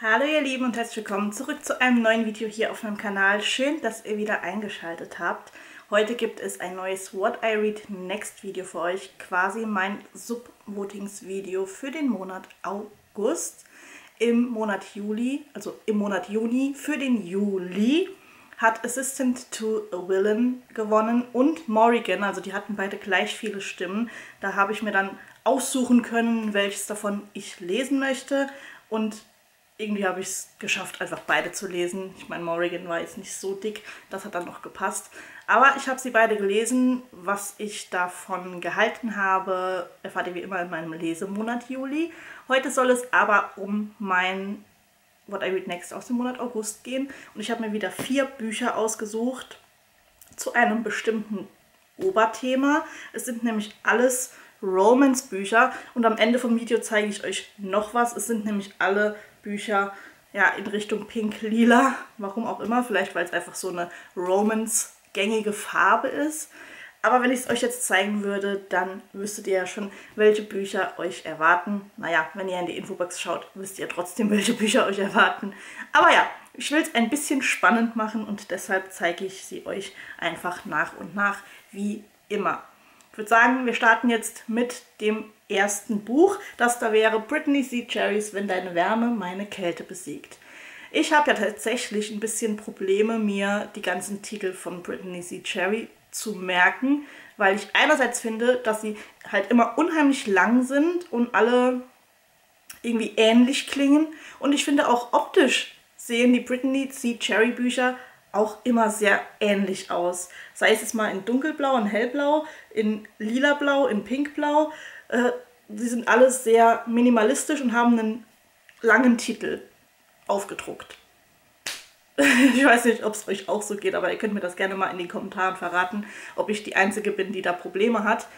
Hallo ihr Lieben und herzlich willkommen zurück zu einem neuen Video hier auf meinem Kanal. Schön, dass ihr wieder eingeschaltet habt. Heute gibt es ein neues What I Read Next Video für euch, quasi mein Sub-Votings-Video für den Monat August. Im Monat Juli, also im Monat Juni, für den Juli hat Assistant to a Villain gewonnen und Morrigan, also die hatten beide gleich viele Stimmen. Da habe ich mir dann aussuchen können, welches davon ich lesen möchte und irgendwie habe ich es geschafft, einfach beide zu lesen. Ich meine, Morrigan war jetzt nicht so dick, das hat dann noch gepasst. Aber ich habe sie beide gelesen. Was ich davon gehalten habe, erfahrt ihr wie immer in meinem Lesemonat Juli. Heute soll es aber um mein What I Read Next aus dem Monat August gehen. Und ich habe mir wieder 4 Bücher ausgesucht zu einem bestimmten Oberthema. Es sind nämlich alles Romance-Bücher. Und am Ende vom Video zeige ich euch noch was. Es sind nämlich alle Bücher, ja, in Richtung Pink-Lila, warum auch immer, vielleicht weil es einfach so eine Romance-gängige Farbe ist. Aber wenn ich es euch jetzt zeigen würde, dann wüsstet ihr ja schon, welche Bücher euch erwarten. Naja, wenn ihr in die Infobox schaut, wisst ihr trotzdem, welche Bücher euch erwarten. Aber ja, ich will es ein bisschen spannend machen und deshalb zeige ich sie euch einfach nach und nach, wie immer. Ich würde sagen, wir starten jetzt mit dem ersten Buch. Das da wäre Brittany C. Cherrys Wenn deine Wärme meine Kälte besiegt. Ich habe ja tatsächlich ein bisschen Probleme, mir die ganzen Titel von Brittany C. Cherry zu merken, weil ich einerseits finde, dass sie halt immer unheimlich lang sind und alle irgendwie ähnlich klingen. Und ich finde auch optisch sehen die Brittany C. Cherry Bücher auch immer sehr ähnlich aus. Sei es jetzt mal in dunkelblau, in hellblau, in lilablau, in pinkblau. Sie sind alle sehr minimalistisch und haben einen langen Titel aufgedruckt. Ich weiß nicht, ob es euch auch so geht, aber ihr könnt mir das gerne mal in den Kommentaren verraten, ob ich die Einzige bin, die da Probleme hat.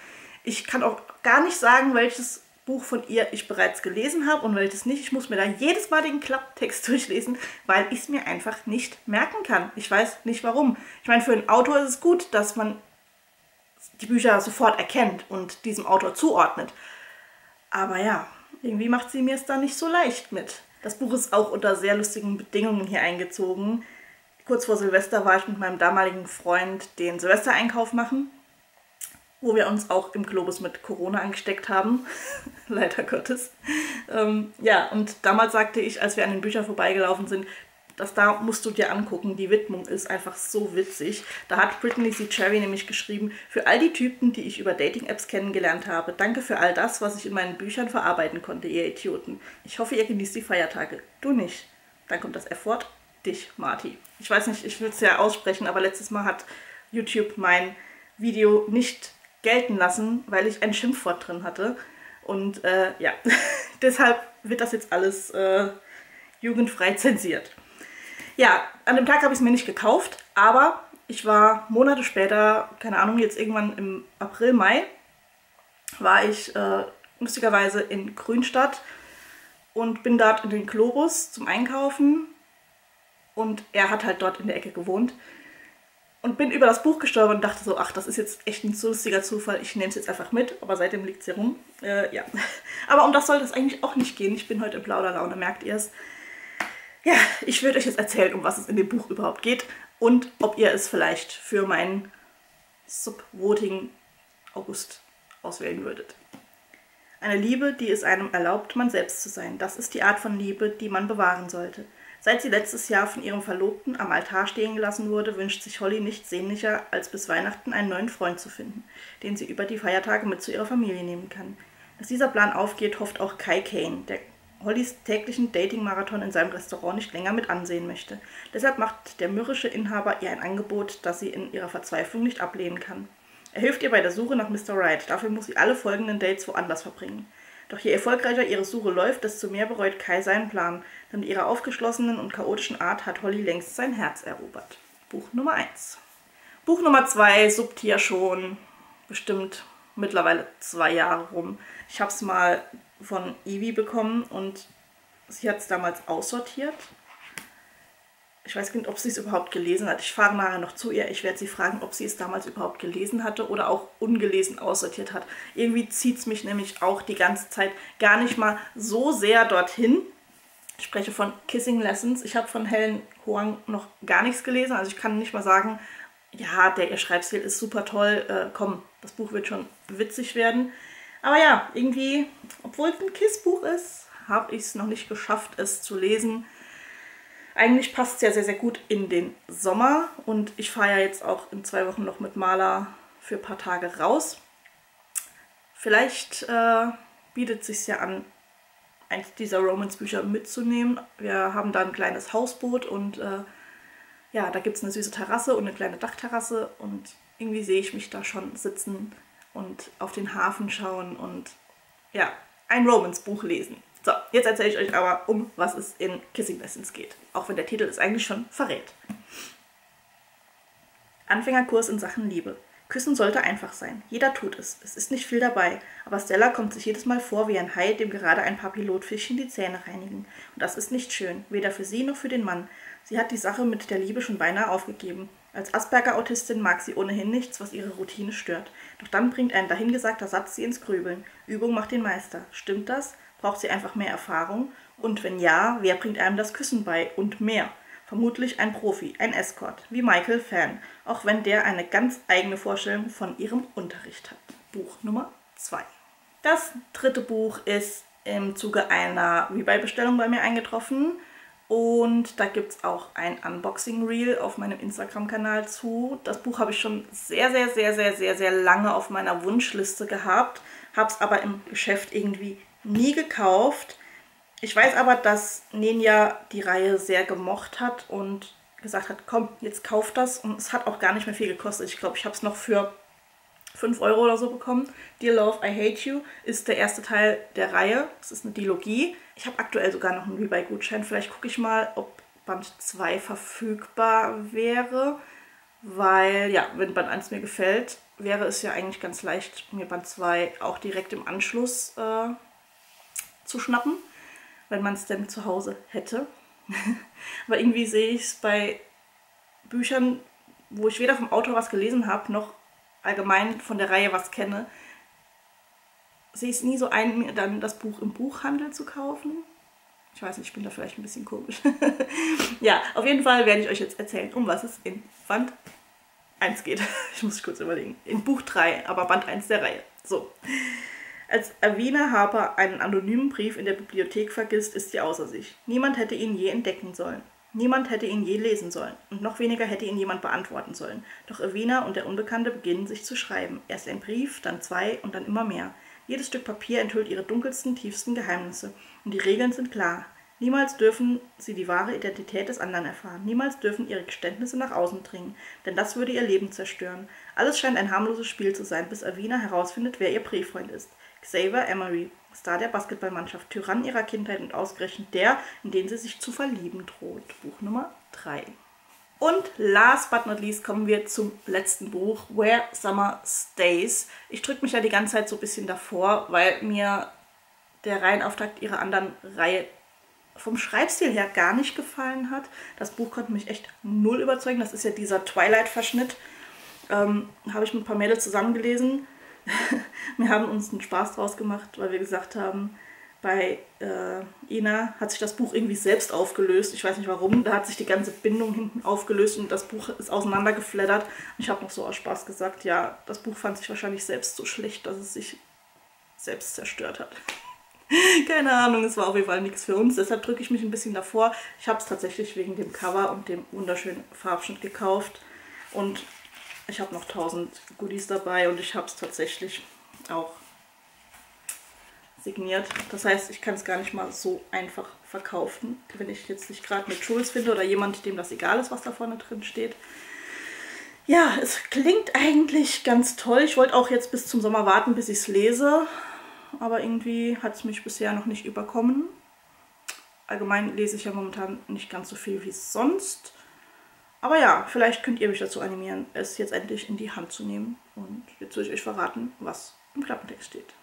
Ich kann auch gar nicht sagen, welches Buch von ihr ich bereits gelesen habe und welches nicht. Ich muss mir da jedes Mal den Klapptext durchlesen, weil ich es mir einfach nicht merken kann. Ich weiß nicht warum. Ich meine, für einen Autor ist es gut, dass man die Bücher sofort erkennt und diesem Autor zuordnet. Aber ja, irgendwie macht sie mir es da nicht so leicht mit. Das Buch ist auch unter sehr lustigen Bedingungen hier eingezogen. Kurz vor Silvester war ich mit meinem damaligen Freund den Silvestereinkauf machen, wo wir uns auch im Globus mit Corona angesteckt haben, leider Gottes. Ja, und damals sagte ich, als wir an den Büchern vorbeigelaufen sind, dass da musst du dir angucken, die Widmung ist einfach so witzig. Da hat Brittany C. Cherry nämlich geschrieben, für all die Typen, die ich über Dating-Apps kennengelernt habe, danke für all das, was ich in meinen Büchern verarbeiten konnte, ihr Idioten. Ich hoffe, ihr genießt die Feiertage. Du nicht. Dann kommt das F-Wort, dich, Marty. Ich weiß nicht, ich will es ja aussprechen, aber letztes Mal hat YouTube mein Video nicht gelten lassen, weil ich ein Schimpfwort drin hatte. Und ja, deshalb wird das jetzt alles jugendfrei zensiert. Ja, an dem Tag habe ich es mir nicht gekauft, aber ich war Monate später, keine Ahnung, jetzt irgendwann im April, Mai, war ich lustigerweise in Grünstadt und bin dort in den Globus zum Einkaufen und er hat halt dort in der Ecke gewohnt. Und bin über das Buch gestolpert und dachte so, ach, das ist jetzt echt ein so lustiger Zufall, ich nehme es jetzt einfach mit, aber seitdem liegt es hier rum. Ja, aber um das soll das eigentlich auch nicht gehen, ich bin heute in Plauderlaune, merkt ihr es. Ja, ich würde euch jetzt erzählen, um was es in dem Buch überhaupt geht und ob ihr es vielleicht für mein Subvoting August auswählen würdet. Eine Liebe, die es einem erlaubt, man selbst zu sein, das ist die Art von Liebe, die man bewahren sollte. Seit sie letztes Jahr von ihrem Verlobten am Altar stehen gelassen wurde, wünscht sich Holly nichts sehnlicher, als bis Weihnachten einen neuen Freund zu finden, den sie über die Feiertage mit zu ihrer Familie nehmen kann. Dass dieser Plan aufgeht, hofft auch Kai Kane, der Hollys täglichen Dating-Marathon in seinem Restaurant nicht länger mit ansehen möchte. Deshalb macht der mürrische Inhaber ihr ein Angebot, das sie in ihrer Verzweiflung nicht ablehnen kann. Er hilft ihr bei der Suche nach Mr. Right, dafür muss sie alle folgenden Dates woanders verbringen. Doch je erfolgreicher ihre Suche läuft, desto mehr bereut Kai seinen Plan, denn mit ihrer aufgeschlossenen und chaotischen Art hat Holly längst sein Herz erobert. Buch Nummer 1. Buch Nummer 2 suppt hier schon bestimmt mittlerweile 2 Jahre rum. Ich habe es mal von Ivy bekommen und sie hat es damals aussortiert. Ich weiß nicht, ob sie es überhaupt gelesen hat. Ich fahre nachher noch zu ihr. Ich werde sie fragen, ob sie es damals überhaupt gelesen hatte oder auch ungelesen aussortiert hat. Irgendwie zieht es mich nämlich auch die ganze Zeit gar nicht mal so sehr dorthin. Ich spreche von Kissing Lessons. Ich habe von Helen Hoang noch gar nichts gelesen. Also ich kann nicht mal sagen, ja, ihr Schreibstil ist super toll. Komm, das Buch wird schon witzig werden. Aber ja, irgendwie, obwohl es ein Kiss-Buch ist, habe ich es noch nicht geschafft, es zu lesen. Eigentlich passt es ja sehr, sehr gut in den Sommer. Und ich fahre ja jetzt auch in 2 Wochen noch mit Maler für ein paar Tage raus. Vielleicht bietet es sich ja an, eins dieser Romance-Bücher mitzunehmen. Wir haben da ein kleines Hausboot und ja, da gibt es eine süße Terrasse und eine kleine Dachterrasse. Und irgendwie sehe ich mich da schon sitzen und auf den Hafen schauen und ja, ein Romance-Buch lesen. So, jetzt erzähle ich euch aber, um was es in Kissing Lessons geht. Auch wenn der Titel es eigentlich schon verrät. Anfängerkurs in Sachen Liebe. Küssen sollte einfach sein. Jeder tut es. Es ist nicht viel dabei. Aber Stella kommt sich jedes Mal vor wie ein Hai, dem gerade ein paar Pilotfischchen die Zähne reinigen. Und das ist nicht schön. Weder für sie noch für den Mann. Sie hat die Sache mit der Liebe schon beinahe aufgegeben. Als Asperger-Autistin mag sie ohnehin nichts, was ihre Routine stört. Doch dann bringt ein dahingesagter Satz sie ins Grübeln. Übung macht den Meister. Stimmt das? Braucht sie einfach mehr Erfahrung? Und wenn ja, wer bringt einem das Küssen bei? Und mehr? Vermutlich ein Profi, ein Escort, wie Michael Fan, auch wenn der eine ganz eigene Vorstellung von ihrem Unterricht hat. Buch Nummer 2. Das dritte Buch ist im Zuge einer Rebuy-Bestellung bei mir eingetroffen. Und da gibt es auch ein Unboxing-Reel auf meinem Instagram-Kanal zu. Das Buch habe ich schon sehr lange auf meiner Wunschliste gehabt, habe es aber im Geschäft irgendwie nie gekauft. Ich weiß aber, dass Nenja die Reihe sehr gemocht hat und gesagt hat, komm, jetzt kauf das. Und es hat auch gar nicht mehr viel gekostet. Ich glaube, ich habe es noch für 5 € oder so bekommen. Dear Love, I Hate You ist der erste Teil der Reihe. Es ist eine Dilogie. Ich habe aktuell sogar noch einen Rebuy-Gutschein. Vielleicht gucke ich mal, ob Band 2 verfügbar wäre. Weil, ja, wenn Band 1 mir gefällt, wäre es ja eigentlich ganz leicht, mir Band 2 auch direkt im Anschluss zu schnappen, wenn man es denn zu Hause hätte. Aber irgendwie sehe ich es bei Büchern, wo ich weder vom Autor was gelesen habe, noch allgemein von der Reihe was kenne, sehe ich es nie so ein, mir dann das Buch im Buchhandel zu kaufen. Ich weiß nicht, ich bin da vielleicht ein bisschen komisch. Ja, auf jeden Fall werde ich euch jetzt erzählen, um was es in Band 1 geht. Ich muss kurz überlegen. In Buch 3, aber Band 1 der Reihe. So. Als Avina Harper einen anonymen Brief in der Bibliothek vergisst, ist sie außer sich. Niemand hätte ihn je entdecken sollen. Niemand hätte ihn je lesen sollen. Und noch weniger hätte ihn jemand beantworten sollen. Doch Avina und der Unbekannte beginnen sich zu schreiben. Erst ein Brief, dann 2 und dann immer mehr. Jedes Stück Papier enthüllt ihre dunkelsten, tiefsten Geheimnisse. Und die Regeln sind klar. Niemals dürfen sie die wahre Identität des anderen erfahren. Niemals dürfen ihre Geständnisse nach außen dringen, denn das würde ihr Leben zerstören. Alles scheint ein harmloses Spiel zu sein, bis Avina herausfindet, wer ihr Brieffreund ist. Xavier Emery, Star der Basketballmannschaft, Tyrann ihrer Kindheit und ausgerechnet der, in den sie sich zu verlieben droht. Buch Nummer 3. Und last but not least kommen wir zum letzten Buch, Where Summer Stays. Ich drücke mich ja die ganze Zeit so ein bisschen davor, weil mir der Reihenauftakt ihrer anderen Reihe vom Schreibstil her gar nicht gefallen hat. Das Buch konnte mich echt null überzeugen. Das ist ja dieser Twilight-Verschnitt. Habe ich mit ein paar Mädels zusammengelesen. Wir haben uns einen Spaß draus gemacht, weil wir gesagt haben, bei Ina hat sich das Buch irgendwie selbst aufgelöst. Ich weiß nicht warum. Da hat sich die ganze Bindung hinten aufgelöst und das Buch ist auseinandergeflattert. Ich habe noch so aus Spaß gesagt, ja, das Buch fand sich wahrscheinlich selbst so schlecht, dass es sich selbst zerstört hat. Keine Ahnung, es war auf jeden Fall nichts für uns. Deshalb drücke ich mich ein bisschen davor. Ich habe es tatsächlich wegen dem Cover und dem wunderschönen Farbschnitt gekauft. Und ich habe noch 1000 Goodies dabei und ich habe es tatsächlich auch signiert. Das heißt, ich kann es gar nicht mal so einfach verkaufen. Wenn ich jetzt nicht gerade mit Jules finde oder jemand, dem das egal ist, was da vorne drin steht. Ja, es klingt eigentlich ganz toll. Ich wollte auch jetzt bis zum Sommer warten, bis ich es lese. Aber irgendwie hat es mich bisher noch nicht überkommen. Allgemein lese ich ja momentan nicht ganz so viel wie sonst. Aber ja, vielleicht könnt ihr mich dazu animieren, es jetzt endlich in die Hand zu nehmen. Und jetzt will ich euch verraten, was im Klappentext steht.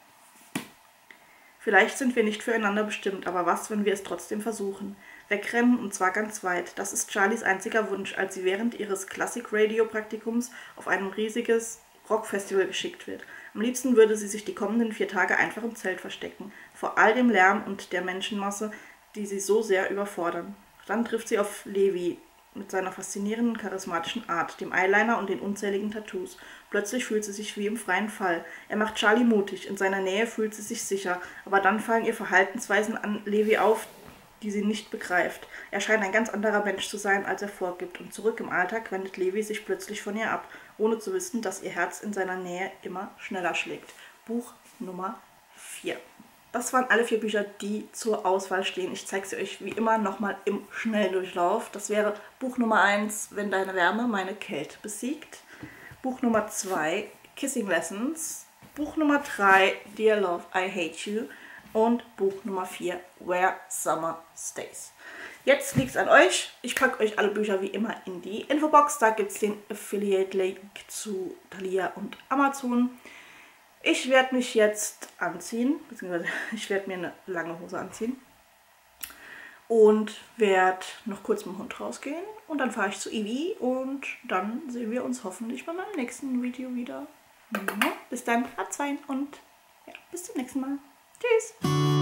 Vielleicht sind wir nicht füreinander bestimmt, aber was, wenn wir es trotzdem versuchen? Wegrennen, und zwar ganz weit. Das ist Charlies einziger Wunsch, als sie während ihres Classic-Radio-Praktikums auf ein riesiges Rockfestival geschickt wird. Am liebsten würde sie sich die kommenden 4 Tage einfach im Zelt verstecken. Vor all dem Lärm und der Menschenmasse, die sie so sehr überfordern. Dann trifft sie auf Levi mit seiner faszinierenden, charismatischen Art, dem Eyeliner und den unzähligen Tattoos. Plötzlich fühlt sie sich wie im freien Fall. Er macht Charlie mutig, in seiner Nähe fühlt sie sich sicher, aber dann fallen ihr Verhaltensweisen an Levi auf, die sie nicht begreift. Er scheint ein ganz anderer Mensch zu sein, als er vorgibt, und zurück im Alltag wendet Levi sich plötzlich von ihr ab, ohne zu wissen, dass ihr Herz in seiner Nähe immer schneller schlägt. Buch Nummer 4. Das waren alle 4 Bücher, die zur Auswahl stehen. Ich zeige sie euch wie immer nochmal im Schnelldurchlauf. Das wäre Buch Nummer 1, Wenn deine Wärme meine Kälte besiegt. Buch Nummer 2, Kissing Lessons. Buch Nummer 3, Dear Love, I Hate You. Und Buch Nummer 4, Where Summer Stays. Jetzt liegt es an euch. Ich packe euch alle Bücher wie immer in die Infobox. Da gibt es den Affiliate-Link zu Thalia und Amazon. Ich werde mich jetzt anziehen, beziehungsweise ich werde mir eine lange Hose anziehen und werde noch kurz mit dem Hund rausgehen und dann fahre ich zu Ivi und dann sehen wir uns hoffentlich bei meinem nächsten Video wieder. Bis dann, haut's rein und ja, bis zum nächsten Mal. Tschüss!